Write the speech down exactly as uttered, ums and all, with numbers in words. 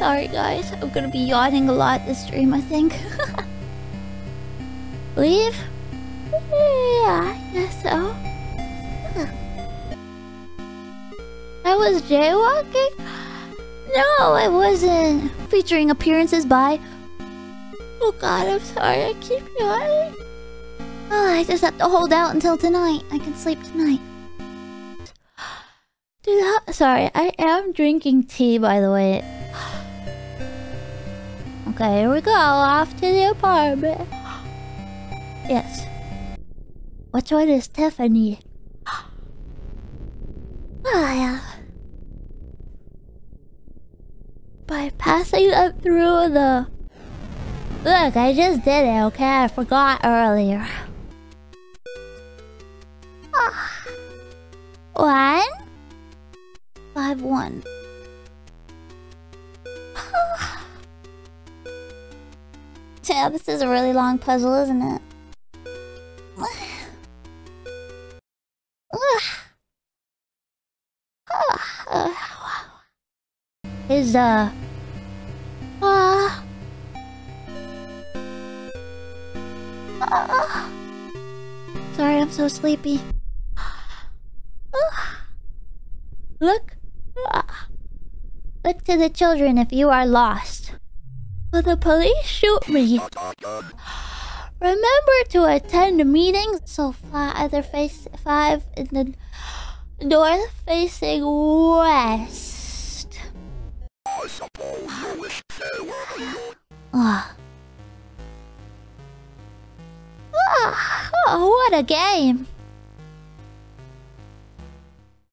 Sorry guys, I'm gonna be yawning a lot this stream, I think. Leave? Yeah, I guess so. I was jaywalking? No, I wasn't. Featuring appearances by... Oh god, I'm sorry, I keep yawning. Oh, I just have to hold out until tonight. I can sleep tonight. Dude, how... Sorry, I am drinking tea, by the way. Okay, here we go. Off to the apartment. Yes. Which one is Tiffany? Oh, yeah. By passing up through the... Look, I just did it, okay? I forgot earlier. Oh. One? Five, one. Oh. Yeah, this is a really long puzzle, isn't it? Is uh, uh, uh, sorry, I'm so sleepy. Uh, look, uh, look to the children if you are lost. Will the police shoot me? Remember to attend the meetings. So fly either face five in the north facing west. I suppose you wish they were you. Ah. Ah. Oh, what a game!